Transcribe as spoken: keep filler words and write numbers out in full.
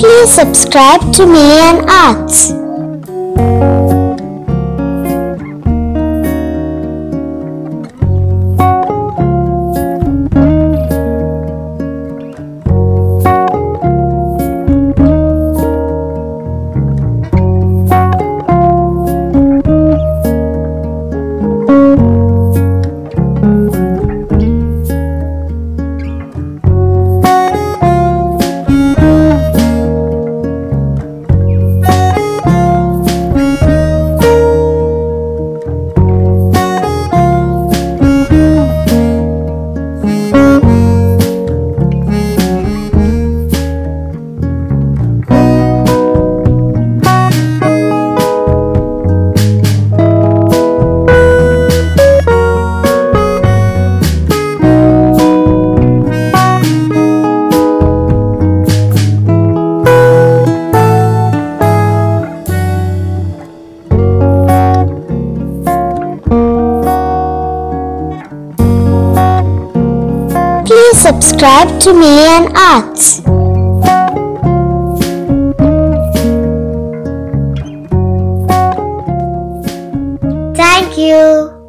Please subscribe to Milean Arts. Please subscribe to Milean Arts. Thank you.